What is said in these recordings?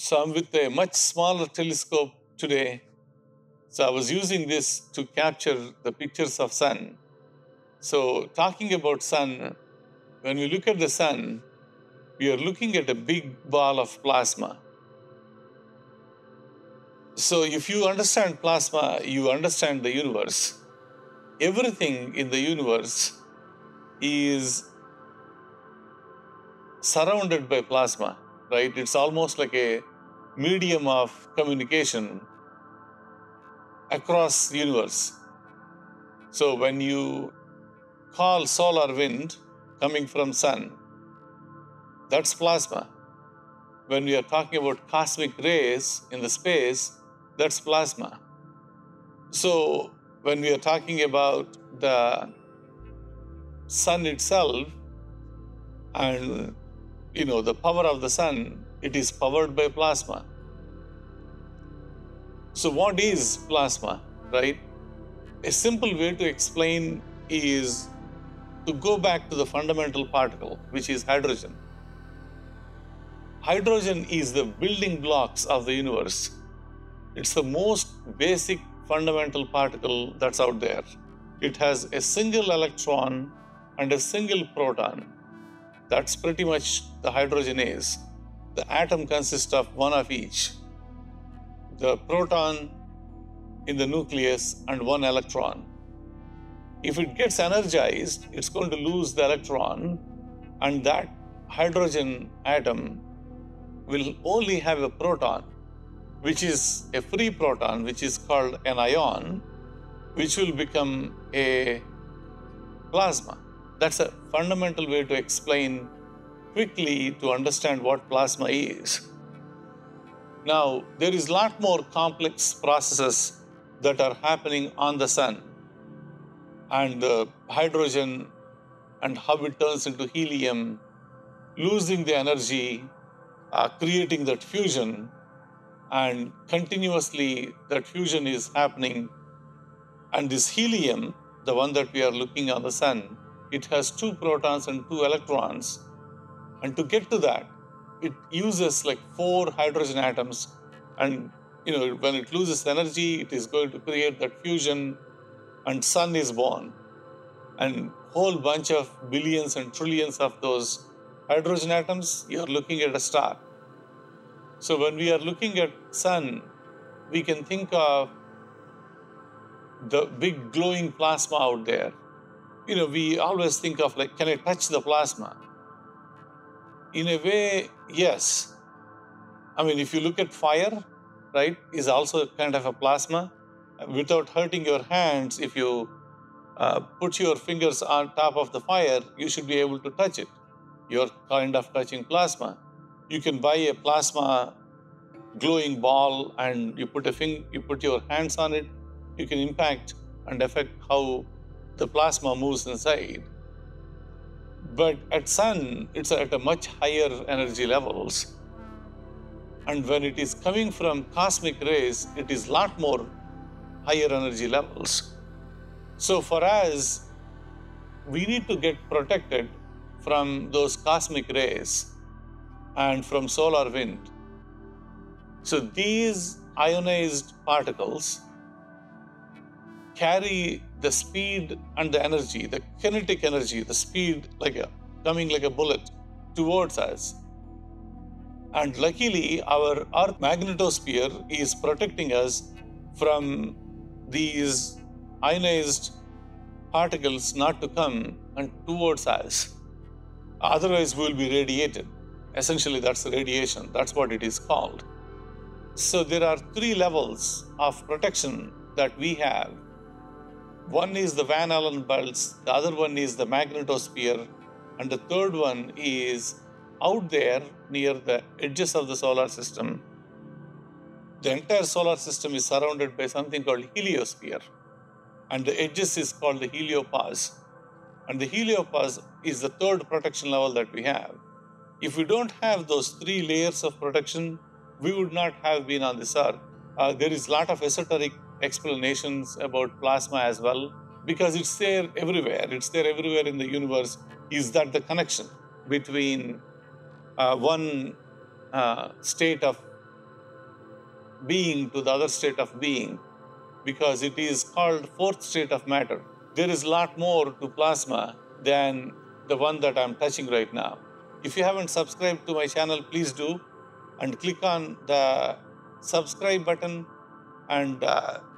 So I'm with a much smaller telescope today. So I was using this to capture the pictures of sun. So talking about sun, when we look at the sun, we are looking at a big ball of plasma. So if you understand plasma, you understand the universe. Everything in the universe is surrounded by plasma, right? It's almost like a medium of communication across the universe. So when you call solar wind coming from sun, that's plasma. When we are talking about cosmic rays in the space, that's plasma. So when we are talking about the sun itself and, you know, the power of the sun, it is powered by plasma. So what is plasma, right? A simple way to explain is to go back to the fundamental particle, which is hydrogen. Hydrogen is the building blocks of the universe. It's the most basic fundamental particle that's out there. It has a single electron and a single proton. That's pretty much the hydrogen is. The atom consists of one of each. The proton in the nucleus and one electron. If it gets energized, it's going to lose the electron, and that hydrogen atom will only have a proton, which is a free proton, which is called an ion, which will become a plasma. That's a fundamental way to explain quickly to understand what plasma is. Now, there is a lot more complex processes that are happening on the sun, and the hydrogen and how it turns into helium, losing the energy, creating that fusion, and continuously that fusion is happening. And this helium, the one that we are looking on the sun, it has two protons and two electrons. And to get to that, it uses like 4 hydrogen atoms. And, you know, when it loses energy, it is going to create that fusion, and sun is born. And whole bunch of billions and trillions of those hydrogen atoms, you are looking at a star. So when we are looking at sun, we can think of the big glowing plasma out there. You know, we always think of like, can I touch the plasma? In a way, yes. I mean, if you look at fire, right, is also kind of a plasma. Without hurting your hands, if you put your fingers on top of the fire, you should be able to touch it. You're kind of touching plasma. You can buy a plasma glowing ball and you put your hands on it. You can impact and affect how the plasma moves inside. But at sun, it's at a much higher energy levels. And when it is coming from cosmic rays, it is a lot more higher energy levels. So for us, we need to get protected from those cosmic rays and from solar wind. So these ionized particles carry the speed and the energy, the kinetic energy, the speed coming like a bullet towards us. And luckily, our Earth magnetosphere is protecting us from these ionized particles not to come and towards us. Otherwise, we will be radiated. Essentially, that's radiation. That's what it is called. So there are 3 levels of protection that we have. One is the Van Allen belts, the other one is the magnetosphere, and the third one is out there near the edges of the solar system. The entire solar system is surrounded by something called heliosphere, and the edges is called the heliopause. And the heliopause is the 3rd protection level that we have. If we don't have those 3 layers of protection, we would not have been on this Earth. There is a lot of esoteric explanations about plasma as well, because it's there everywhere. It's there everywhere in the universe. Is that the connection between one state of being to the other state of being, because it is called fourth state of matter. There is a lot more to plasma than the one that I'm touching right now. If you haven't subscribed to my channel, please do, and click on the subscribe button and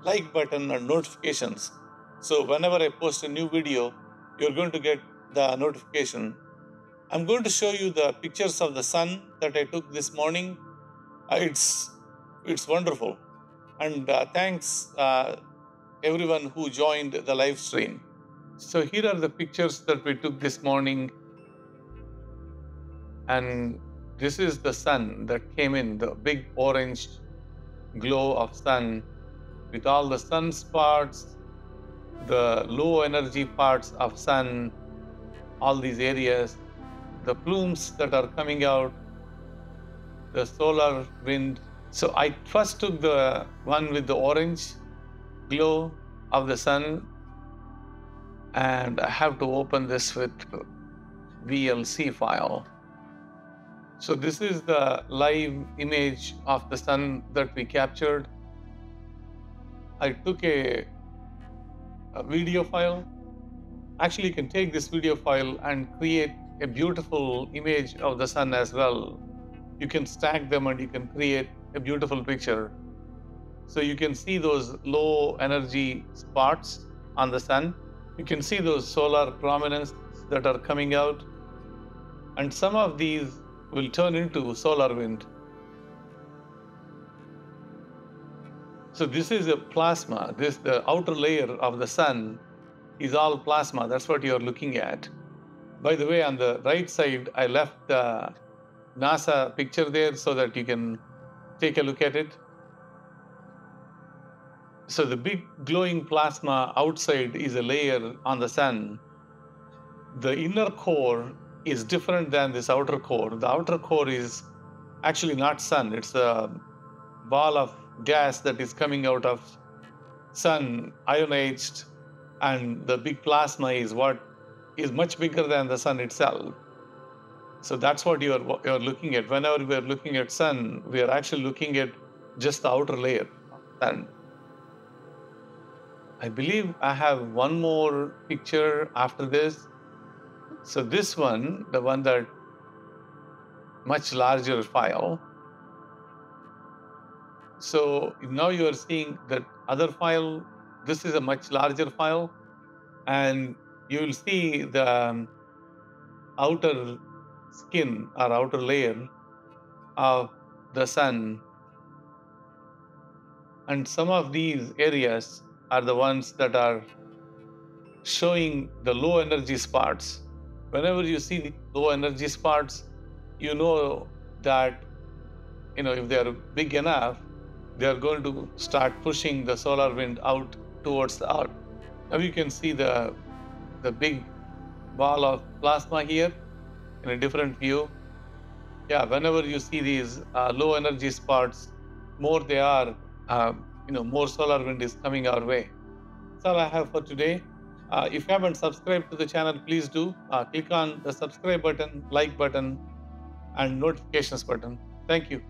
like button and notifications. So whenever I post a new video, you're going to get the notification. I'm going to show you the pictures of the sun that I took this morning. It's wonderful. And thanks everyone who joined the live stream. So here are the pictures that we took this morning. And this is the sun that came in, the big orange glow of sun with all the sun spots, the low energy parts of sun, all these areas, the plumes that are coming out, the solar wind. So I first took the one with the orange glow of the sun, and I have to open this with VLC file. So this is the live image of the sun that we captured. I took a video file. Actually, you can take this video file and create a beautiful image of the sun as well. You can stack them and you can create a beautiful picture. So you can see those low energy spots on the sun. You can see those solar prominences that are coming out. And some of these will turn into solar wind. So this is a plasma. This, the outer layer of the sun, is all plasma. That's what you're looking at. By the way, on the right side, I left the NASA picture there so that you can take a look at it. So the big glowing plasma outside is a layer on the sun. The inner core is different than this outer core. The outer core is actually not sun. It's a ball of gas that is coming out of sun, ionized, and the big plasma is what is much bigger than the sun itself. So that's what you are looking at. Whenever we are looking at sun, we are actually looking at just the outer layer of sun. I believe I have one more picture after this. So this one, the one that much larger file. So now you are seeing that other file. This is a much larger file, and you will see the outer skin or outer layer of the sun. And some of these areas are the ones that are showing the low energy spots. Whenever you see the low energy spots, you know that, if they are big enough, they are going to start pushing the solar wind out towards the earth. Now you can see the big ball of plasma here in a different view. Yeah, whenever you see these low energy spots, more they are, more solar wind is coming our way. That's all I have for today. If you haven't subscribed to the channel, please do. Click on the subscribe button, like button, and notifications button. Thank you.